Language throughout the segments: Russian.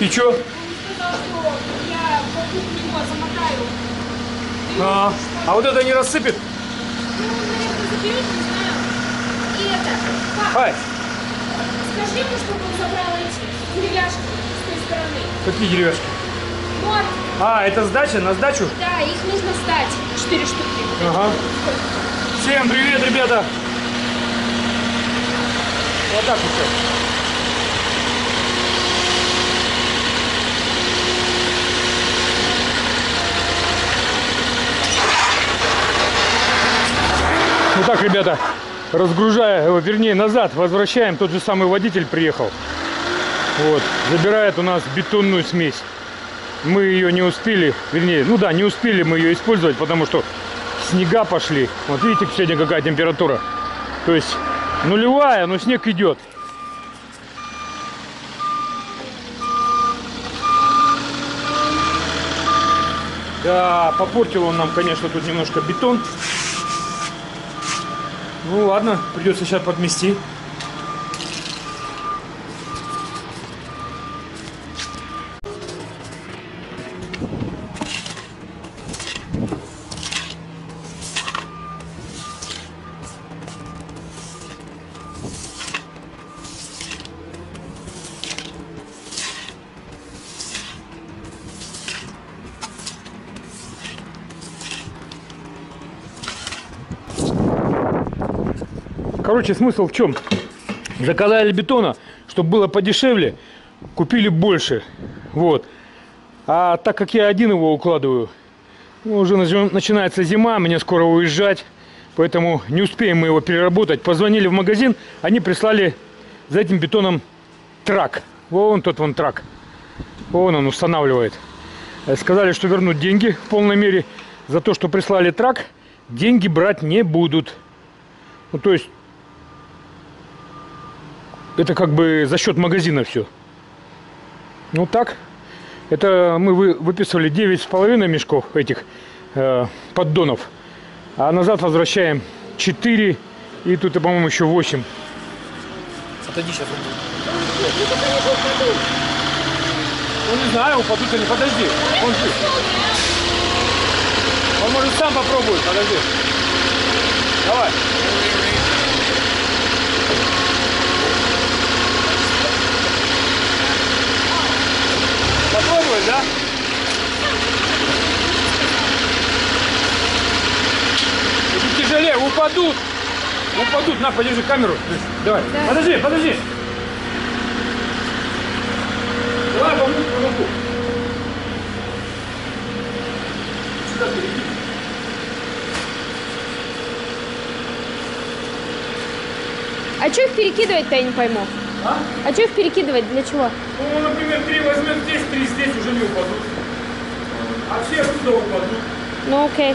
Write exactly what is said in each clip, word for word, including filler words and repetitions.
И чё? Я замотаю. А, а вот это не рассыпет? Ай. Скажи ему, чтобы он забрал эти деревяшки с той стороны. Какие деревяшки? Вот. А, это сдача? На сдачу? Да, их нужно сдать. Четыре штуки. Ага. Всем привет, ребята! Вот так вот. Вот так, ребята, разгружая, вернее, назад возвращаем. Тот же самый водитель приехал. Вот, забирает у нас бетонную смесь. Мы ее не успели, вернее, ну да, не успели мы ее использовать, потому что снега пошли. Вот видите, сегодня какая температура. То есть нулевая, но снег идет. Да, попортил он нам, конечно, тут немножко бетон. Ну ладно, придется сейчас подмести. Короче, смысл в чем? Заказали бетона, чтобы было подешевле, купили больше. Вот. А так как я один его укладываю, уже начинается зима, мне скоро уезжать, поэтому не успеем мы его переработать. Позвонили в магазин, они прислали за этим бетоном трак. Вон тот вон трак. Вон он устанавливает. Сказали, что вернут деньги в полной мере. За то, что прислали трак, деньги брать не будут. Ну, то есть... Это как бы за счет магазина все. Ну так. Это мы выписывали девять с половиной мешков этих э, поддонов. А назад возвращаем четыре. И тут, по-моему, еще восемь. Отойди сейчас. Ну не знаю, упадут они. Подожди. Он, Он может сам попробует. Подожди. Давай. Попробуй, да? Это тяжелее, упадут. Упадут. На, подержи камеру. Давай. Да. Подожди, подожди. Давай, помогу, помогу. Сюда перейди. А что их перекидывать-то, я не пойму. А? А что их перекидывать? Для чего? Ну, например, три возьмем здесь, три здесь, уже не упадут. А все отсюда упадут. Ну, окей.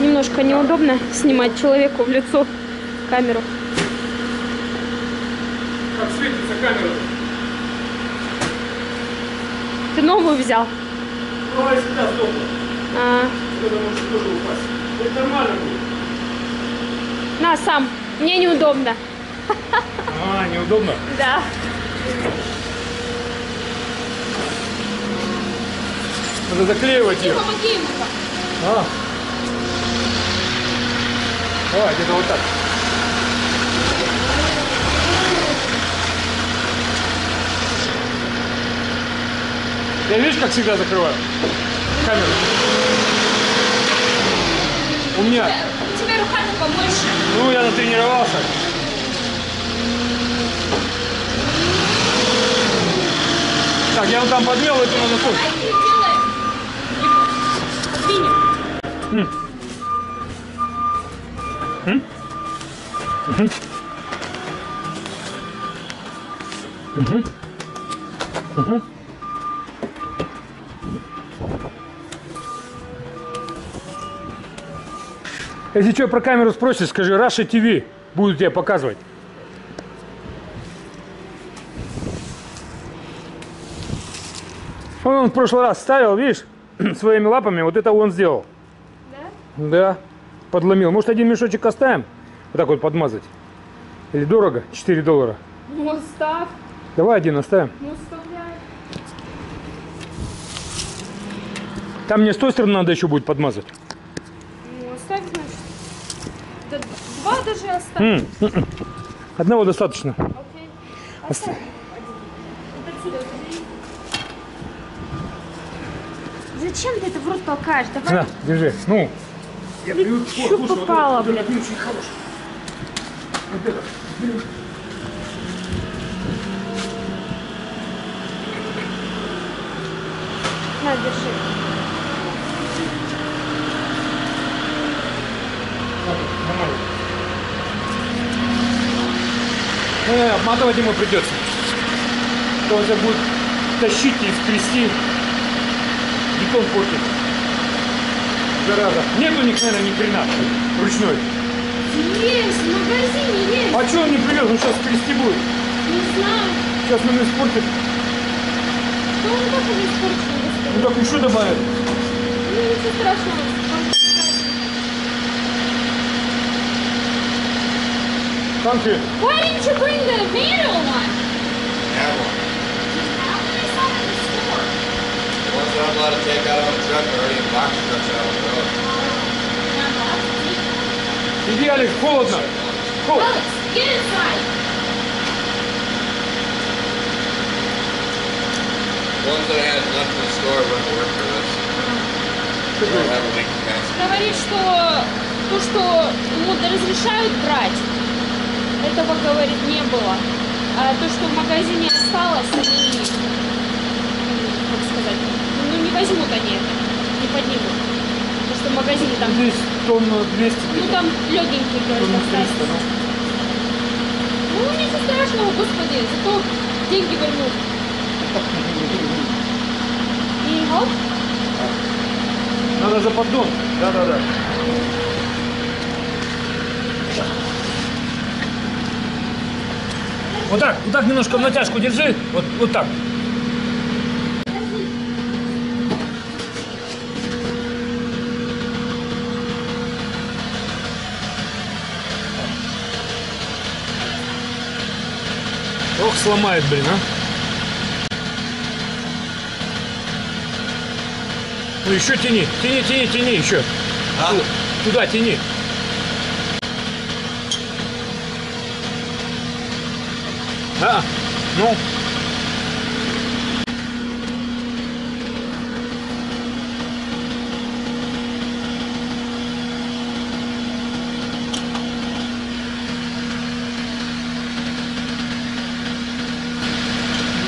Немножко неудобно снимать человеку в лицо камеру. Как светится камера? Ты новую взял? Ну, а я всегда сдохну. А. Это может тоже упасть. Это нормально будет. На, сам. Мне неудобно. А, неудобно? Да. Надо заклеивать ее. Помоги ему. А. Давай, где-то вот так. Я, видишь, как всегда закрываю камеру. У меня... У тебя руками побольше. Ну, я натренировался. Так, я вот там подмел, это надо кушать. Если что, про камеру спросишь, скажи, Раша Ти Ви будет тебе показывать. Он в прошлый раз ставил, видишь, своими лапами, вот это он сделал. Да? Да, подломил. Может, один мешочек оставим? Вот так вот подмазать. Или дорого? четыре доллара. Ну, оставь. Давай один оставим. Ну, там мне с той стороны надо еще будет подмазать. Ну, оставь, значит. Два даже оставь. Одного достаточно. Окей. Оставь. Оставь. Зачем ты это в рот толкаешь? Давай. На, держи. Ну. Я пью, что слушай, попало, вот, блядь. Очень хороший. Вот это. На, держи. Нормально. Э, обматывать ему придется. То это будет тащить и скрести. Бетон портит. Зараза. Нет у них, наверное, ни хрена ручной. Есть, в магазине есть. А что он не привез? Он сейчас скрести будет. Не знаю. Сейчас он испортит. Ну он так и испортит. Ну так еще добавит. Ну ничего страшного. Thank you. Why didn't you bring the manual one? That one. How can I sell it in the store? The ones that I'm allowed to take out of the truck are already in box trucks out on the road. Иди, Алекс, холодно. Холодно. Алекс, get inside. The ones that I had left in the store wouldn't work for this. They don't have a link to pass. Говорит, что то, что ему разрешают брать. Этого, говорит, не было. А то, что в магазине осталось, они, как сказать, ну не возьмут они это, не поднимут. Потому что в магазине там... Здесь тонну двести. Ну там легенький, говорит, остался. Ну ничего страшного, господи, зато деньги вернут. И оп. Надо за поддон. Да-да-да. Вот так, вот так немножко в натяжку держи, вот, вот так. Ох, сломает, блин, а. Ну еще тяни, тяни, тяни, тяни еще. А? Туда тяни. А, ну. Не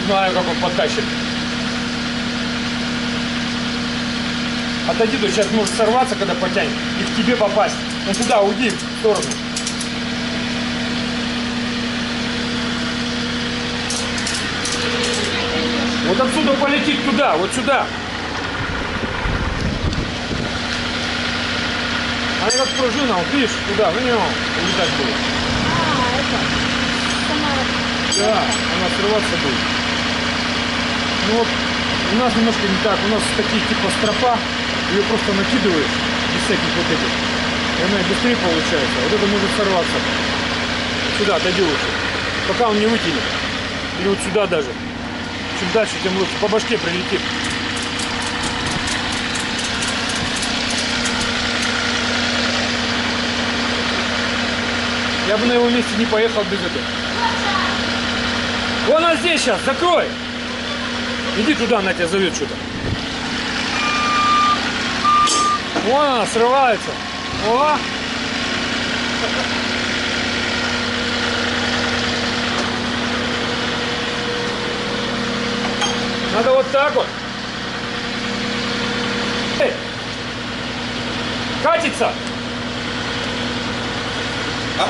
знаю, как он подтащит. Отойди, то сейчас может сорваться, когда потянет, и к тебе попасть. Ну туда, уйди в сторону. Вот отсюда полетит туда, вот сюда. Она как пружина, вот видишь, туда, в нее улетать будет. А, это? Она... Да, она срываться будет. Ну вот, у нас немножко не так, у нас такие типа стропа, ее просто накидываешь, без всяких вот этих. И она быстрее получается, вот это может сорваться. Сюда, отойди лучше, пока он не вытянет. Или вот сюда даже. Чем дальше, тем лучше. По башке прилетит. Я бы на его месте не поехал без этого. Вон он здесь сейчас, закрой! Иди туда, она тебя зовет что-то. Вон она, срывается. О! Надо вот так вот. Эй! Катится! А?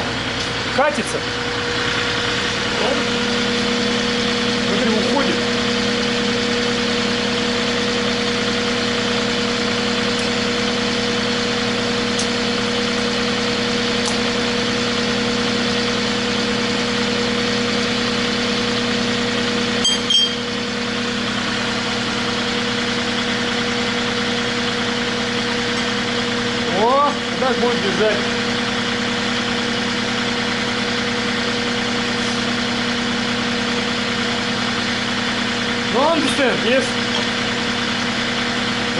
Катится! Смотри, уходит. Будет бежать. вниз.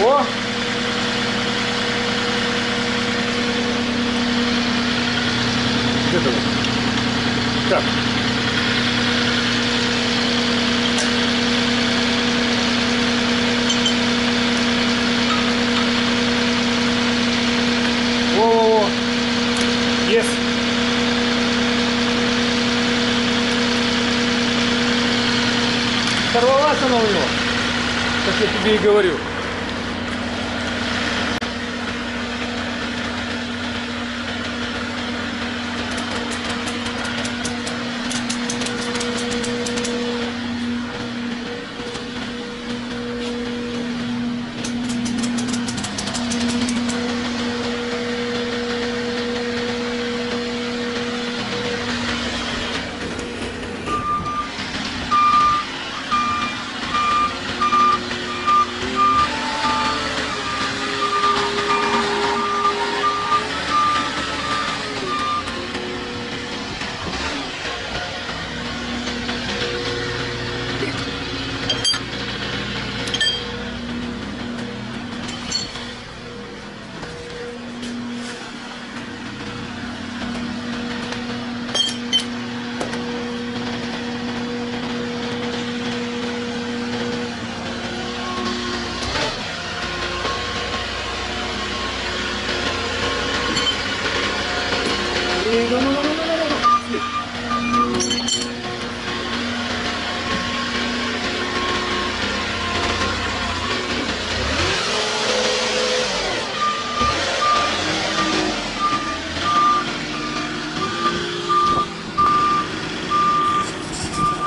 Во. Где-то вот. Так. Во-во-во. Yes. Сорвалась она у него, как я тебе и говорю.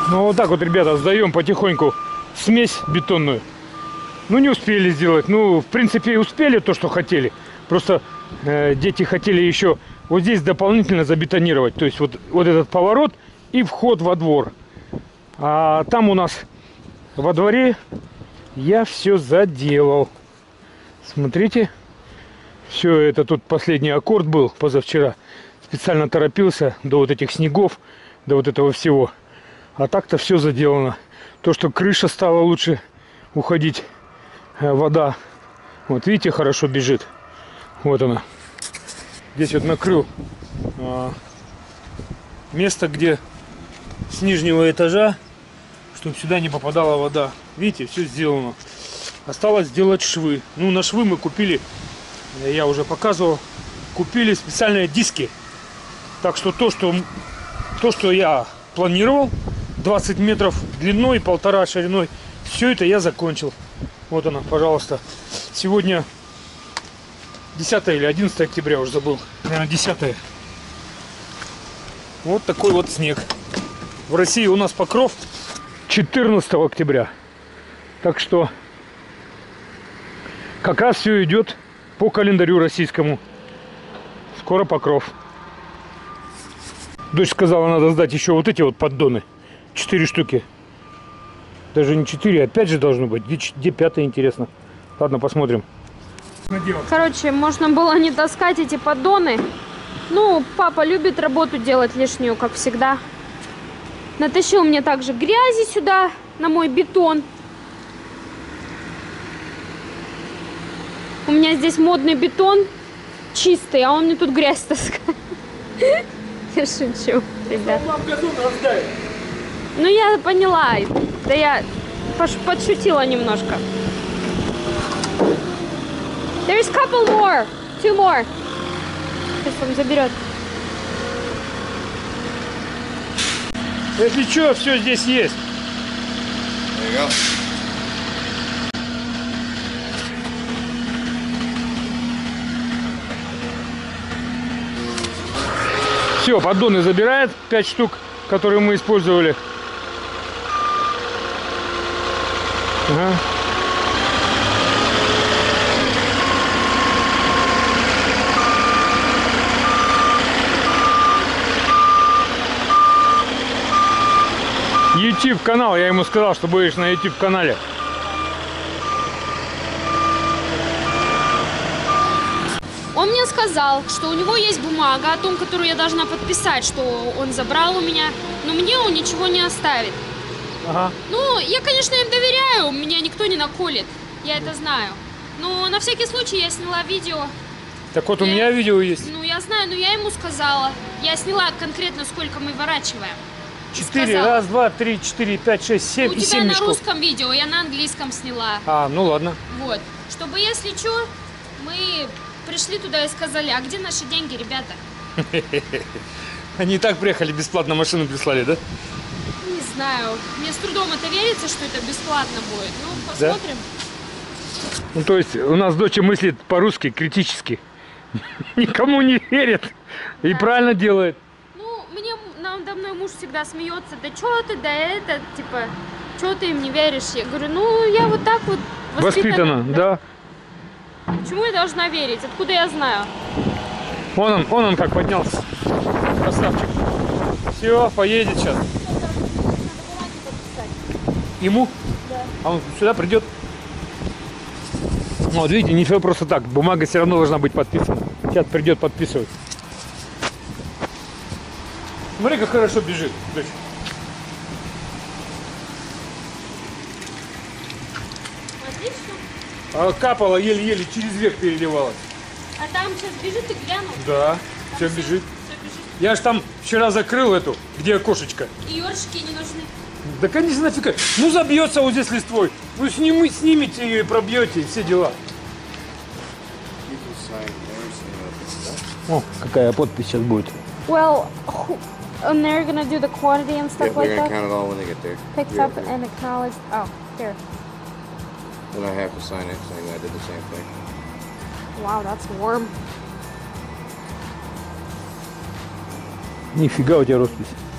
Ну вот так вот, ребята, сдаем потихоньку смесь бетонную. Ну не успели сделать. Ну, в принципе, успели то, что хотели. Просто э, дети хотели еще вот здесь дополнительно забетонировать. То есть вот, вот этот поворот и вход во двор. А там у нас во дворе я все заделал. Смотрите. Все это тут последний аккорд был позавчера. Специально торопился до вот этих снегов, до вот этого всего. А так-то все заделано. То, что крыша стала лучше уходить, вода. Вот видите, хорошо бежит. Вот она. Здесь вот накрыл а, место, где с нижнего этажа, чтобы сюда не попадала вода. Видите, все сделано. Осталось сделать швы. Ну, на швы мы купили, я уже показывал, купили специальные диски. Так что то, что, то, что я планировал, двадцать метров длиной и полтора шириной. Все это я закончил. Вот она, пожалуйста. Сегодня десятое или одиннадцатое октября, уже забыл. Наверное, десятое. Вот такой вот снег. В России у нас покров четырнадцатое октября. Так что как раз все идет по календарю российскому. Скоро покров. Дочь сказала, надо сдать еще вот эти вот поддоны. Четыре штуки. Даже не четыре, опять же должно быть. Где, где пятая, интересно. Ладно, посмотрим. Короче, можно было не таскать эти поддоны. Ну, папа любит работу делать лишнюю, как всегда. Натащил мне также грязи сюда, на мой бетон. У меня здесь модный бетон, чистый, а он мне тут грязь таскает. Я шучу, ребят. Ну я поняла, да я подшутила немножко. There is couple more, two more. Сейчас он заберет. Если что, все здесь есть. Все, поддоны забирает, пять штук, которые мы использовали. Ага. YouTube канал, я ему сказал, что будешь на YouTube канале. Он мне сказал, что у него есть бумага о том, которую я должна подписать, что он забрал у меня, но мне он ничего не оставит. Ага. Ну, я, конечно, им доверяю, меня никто не наколет, я это знаю. Но на всякий случай я сняла видео. Так вот, у я... меня видео есть. Ну, я знаю, но я ему сказала. Я сняла конкретно, сколько мы ворачиваем. Четыре, раз, два, три, четыре, пять, шесть, семь, ну, и семь мешков. У тебя на русском видео, я на английском сняла. А, ну ладно. Вот, чтобы, если что, мы пришли туда и сказали, а где наши деньги, ребята? Они и так приехали, бесплатно машину прислали, да? Не знаю, мне с трудом это верится, что это бесплатно будет. Ну, посмотрим. Да? Ну, то есть, у нас дочь мыслит по-русски, критически. Никому не верит. И да. Правильно делает. Надо мной муж всегда смеется, да что ты, да это, типа, что ты им не веришь? Я говорю, ну, я вот так вот воспитана. Воспитана, да. Да. Почему я должна верить? Откуда я знаю? Вон он, вон он как поднялся. Красавчик. Все, поедет сейчас. Ему? Да. А он сюда придет? Вот, видите, не все просто так. Бумага все равно должна быть подписана. Сейчас придет подписывать. Смотри, как хорошо бежит. Отлично. Капала еле-еле, через век переливалась. А там сейчас бежит и гляну? Да, все бежит. все бежит. Я же там вчера закрыл эту, где окошечко. И ёршики не нужны. Да, конечно, нафига. Ну, забьется вот здесь листвой. Ну, снимите, снимите ее и пробьете, и все дела. О, какая подпись сейчас будет. Well, who, and they're gonna do the quantity and stuff, yep, like that? They're gonna count it all when they get there. Picked up there. And acknowledged. Oh, here. Then I have to sign it saying that I did the same thing. Wow, that's warm. Нифига у тебя роспись.